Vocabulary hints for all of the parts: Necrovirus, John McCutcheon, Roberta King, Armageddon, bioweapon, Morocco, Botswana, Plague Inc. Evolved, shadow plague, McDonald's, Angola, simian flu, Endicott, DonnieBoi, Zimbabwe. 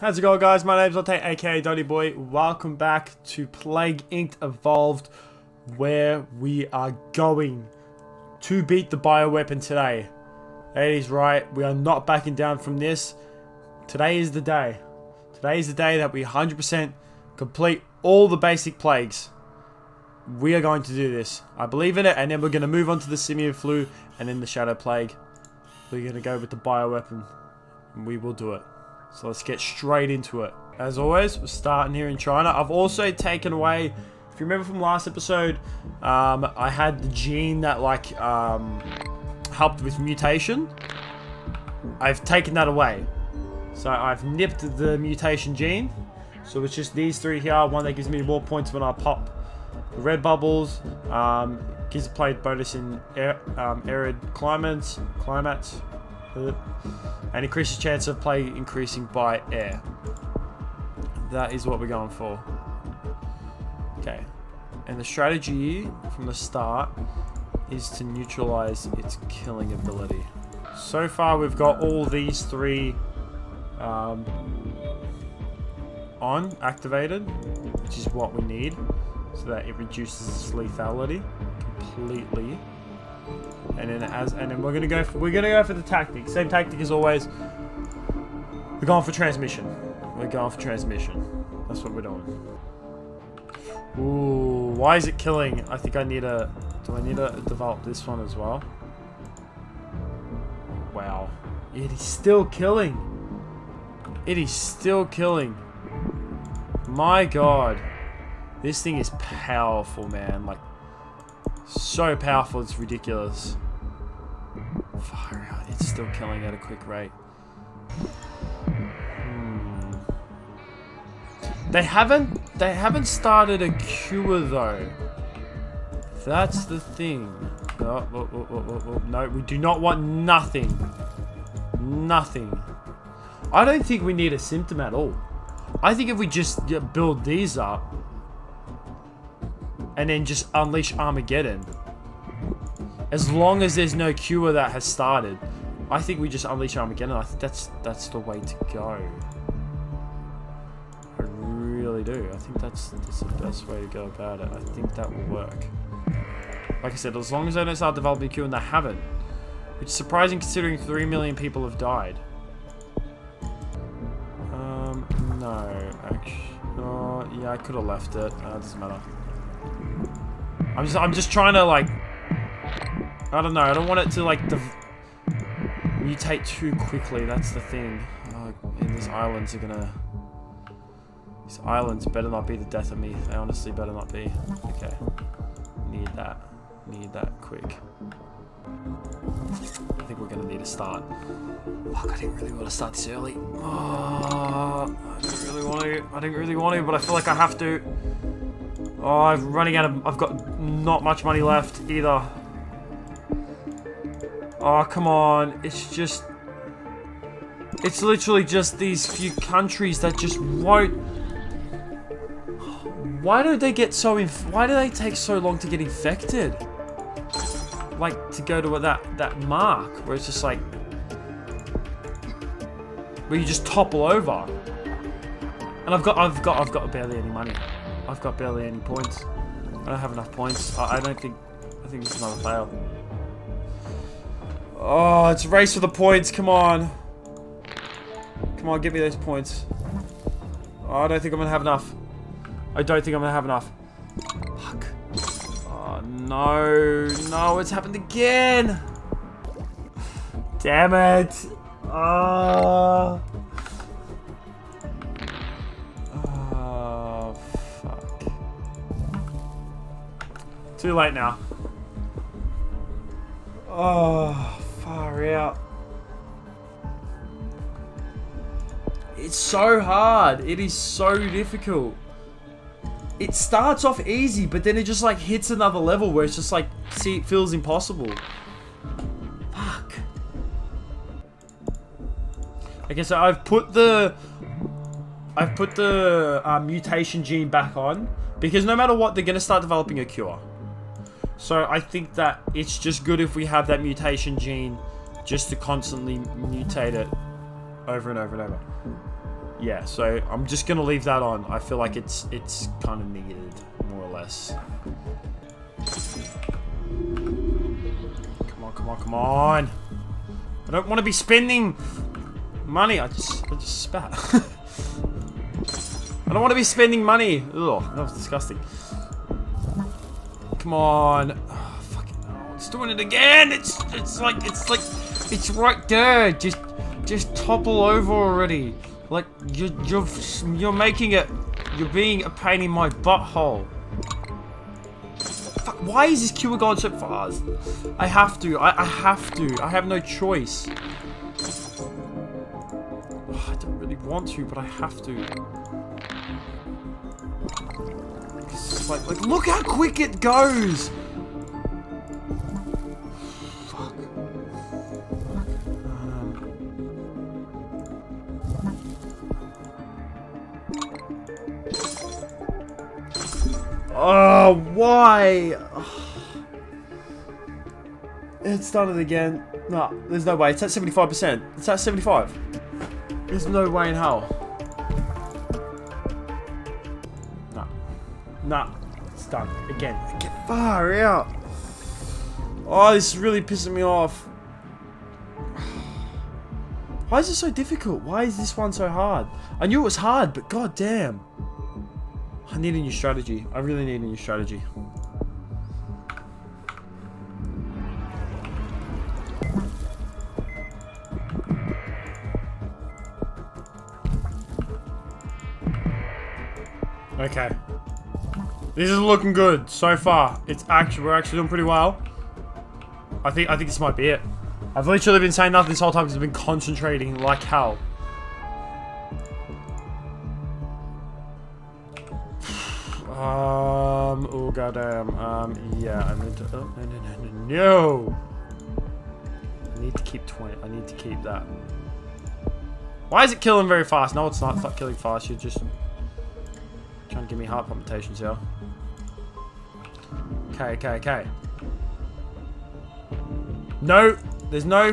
How's it going, guys? My name's Latte, aka Donny Boy. Welcome back to Plague Inc. Evolved, where we are going to beat the bioweapon today. That is right, we are not backing down from this. Today is the day. Today is the day that we 100% complete all the basic plagues. We are going to do this. I believe in it, and then we're going to move on to the simian flu, and then the shadow plague. We're going to go with the bioweapon, and we will do it. So let's get straight into it. As always, we're starting here in China. I've also taken away, if you remember from last episode, I had the gene that like helped with mutation. I've taken that away. So I've nipped the mutation gene. So it's just these three here. One that gives me more points when I pop the red bubbles. Gives a play bonus in arid climates. And increases chance of play increasing by air. That is what we're going for. Okay. And the strategy from the start is to neutralize its killing ability. So far we've got all these three activated, which is what we need, so that it reduces its lethality completely. And then we're gonna go for the tactic. Same tactic as always. We're going for transmission. We're going for transmission. That's what we're doing. Ooh, why is it killing? I think I need a. Do I need to develop this one as well? Wow, it is still killing. It is still killing. My God, this thing is powerful, man. Like. So powerful, it's ridiculous. Far out, it's still killing at a quick rate. They haven't started a cure though. That's the thing. No, we do not want nothing. Nothing. I don't think we need a symptom at all. I think if we just build these up, and then just unleash Armageddon. As long as there's no cure that has started, I think we just unleash Armageddon. I think that's the way to go. I really do. I think that's the best way to go about it. I think that will work. Like I said, as long as they don't start developing a cure, and they haven't. Which is surprising considering 3 million people have died. No. Actually, oh, yeah, I could have left it. No, it doesn't matter. I'm just trying to, like, I don't know, I don't want it to, like, mutate too quickly, that's the thing. Oh, and these islands better not be the death of me, they honestly better not be. Okay, need that quick. I think we're gonna need a start. Fuck, I didn't really want to start this early. Oh, I didn't really want to, but I feel like I have to. Oh, I'm running out of... I've got not much money left, either. Oh, come on. It's just... It's literally just these few countries that just won't... Why do they get so... Why do they take so long to get infected? Like, to go to that mark, where it's just like... Where you just topple over. And I've got barely any money. I've got barely any points. I don't have enough points. I think this is another fail. Oh, it's a race for the points. Come on. Come on, give me those points. Oh, I don't think I'm going to have enough. I don't think I'm going to have enough. Fuck. Oh, no. No, it's happened again. Damn it. Oh. Too late now. Oh, far out. It's so hard. It is so difficult. It starts off easy, but then it just like hits another level where it's just like, see, it feels impossible. Fuck. Okay, so I've put the mutation gene back on because no matter what, they're gonna start developing a cure. So I think that it's just good if we have that mutation gene just to constantly mutate it over and over and over. Yeah, so I'm just gonna leave that on. I feel like it's kind of needed, more or less. Come on, come on, come on! I don't want to be spending money. I just spat. I don't want to be spending money. Ugh, that was disgusting. Come on! Oh, fucking hell. It's doing it again. It's right there. Just topple over already. Like you're making it. You're being a pain in my butthole. Fuck! Why is this queue going so fast? I have to. I have to. I have no choice. Oh, I don't really want to, but I have to. It's like look how quick it goes. Oh, why? Oh. It started again. No, there's no way. It's at 75%. It's at 75. There's no way in hell. No. No. It's done. Again. Again. Far out. Oh, this is really pissing me off. Why is it so difficult? Why is this one so hard? I knew it was hard, but goddamn. I need a new strategy. I really need a new strategy. Okay. This is looking good so far. It's actually we're actually doing pretty well. I think this might be it. I've literally been saying nothing this whole time because I've been concentrating like hell. Oh goddamn, yeah, I need to, oh, no, no, no, no, no! I need to keep 20, I need to keep that. Why is it killing very fast? No, it's not, it's not killing fast, you're just trying to give me heart palpitations here. Okay, okay, okay. No, there's no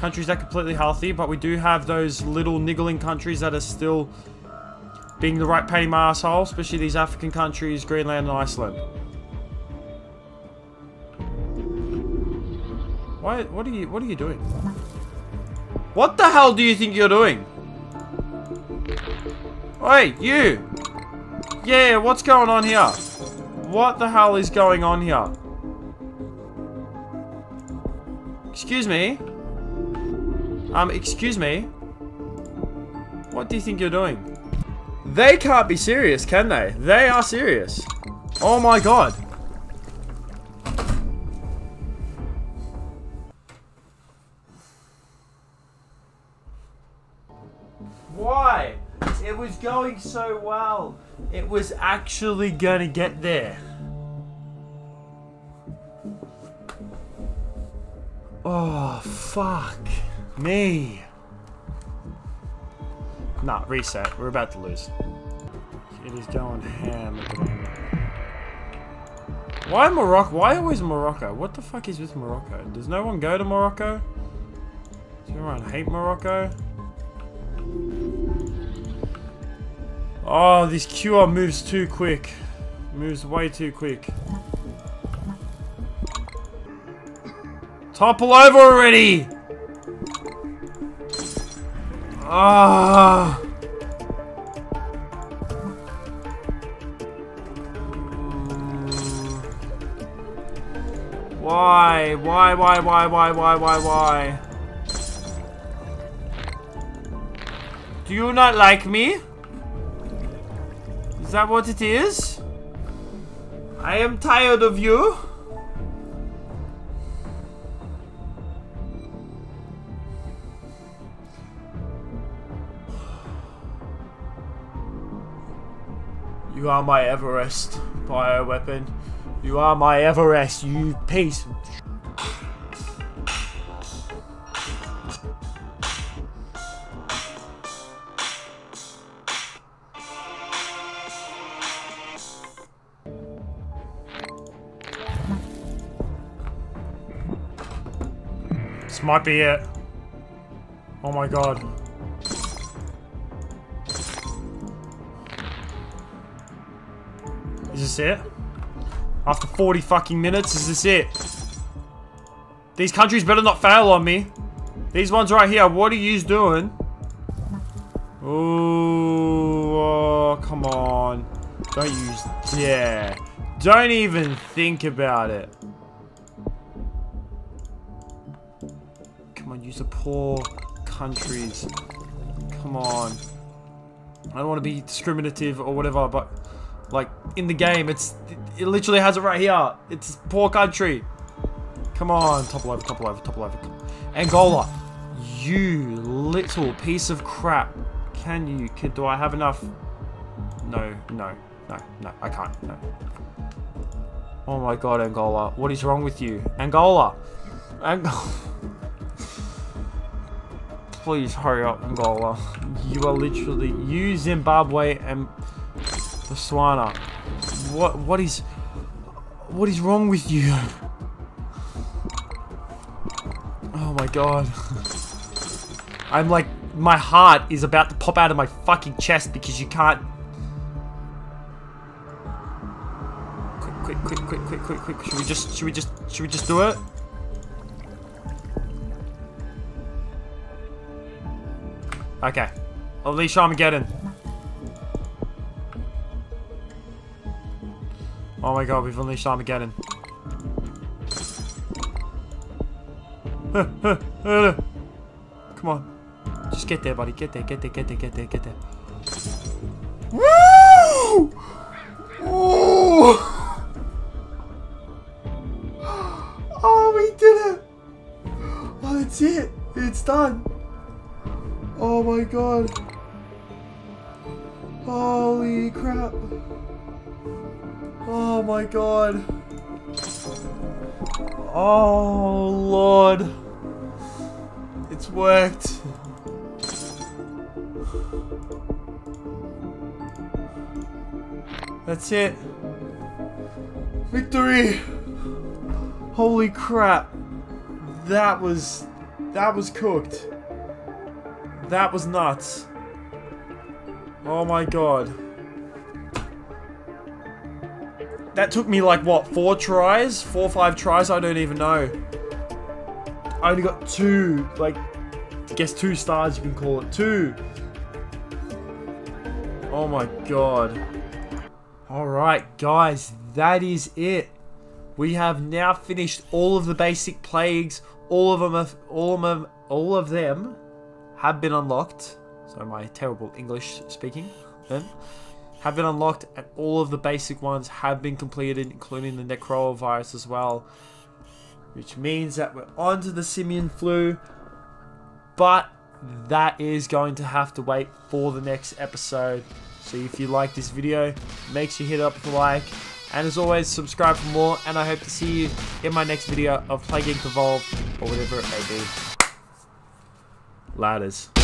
countries that are completely healthy, but we do have those little niggling countries that are still being the right pain in my asshole, especially these African countries, Greenland and Iceland. Why? What are you doing? What the hell do you think you're doing? Oi, you! Yeah, what's going on here? What the hell is going on here? Excuse me? Excuse me? What do you think you're doing? They can't be serious, can they? They are serious. Oh my god. Why? It was going so well. It was actually gonna get there. Oh, fuck me. Nah, reset. We're about to lose. It is going ham at the moment. Why Morocco? Why always Morocco? What the fuck is with Morocco? Does no one go to Morocco? Does everyone hate Morocco? Oh, this cure moves too quick. Moves way too quick. Topple over already! Ah! Why? Why? Do you not like me? Is that what it is? I am tired of you. You are my Everest, bioweapon. You are my Everest, you piece. This might be it. Oh my god. this it? After 40 fucking minutes, is this it? These countries better not fail on me. These ones right here, what are yous doing? Ooh, oh, come on. Don't use... Yeah. Don't even think about it. Come on, use the poor countries. Come on. I don't want to be discriminative or whatever, but... Like, in the game, it literally has it right here. It's poor country. Come on. Topple over, topple over, topple over. Angola. You little piece of crap. Can you? Do I have enough? No, no, no, no. I can't. No. Oh my god, Angola. What is wrong with you? Angola. Angola. Please hurry up, Angola. You are literally... You, Zimbabwe, and... Botswana. What is wrong with you? Oh my god. I'm like... My heart is about to pop out of my fucking chest because you can't... Quick, quick, quick, quick, quick, quick, quick. Should we just do it? Okay. At least Armageddon. Oh my god, we've unleashed Armageddon. Come on. Just get there, buddy. Get there, get there, get there, get there, get there. Woo! Oh! Oh, we did it! Oh, that's it. It's done. Oh my god. Holy crap. Oh my god. Oh lord. It's worked. That's it. Victory. Holy crap. That was cooked. That was nuts. Oh my god. That took me like, what, 4 tries? 4 or 5 tries? I don't even know. I only got 2, like, I guess 2 stars you can call it. 2! Oh my god. Alright guys, that is it. We have now finished all of the basic plagues. All of them have been unlocked. So my terrible English speaking then. Have been unlocked, and all of the basic ones have been completed, including the Necrovirus as well. Which means that we're on to the simian flu, but that is going to have to wait for the next episode. So if you like this video, make sure you hit up the like, and as always, subscribe for more, and I hope to see you in my next video of Plague Inc. Evolved, or whatever it may be. Ladders.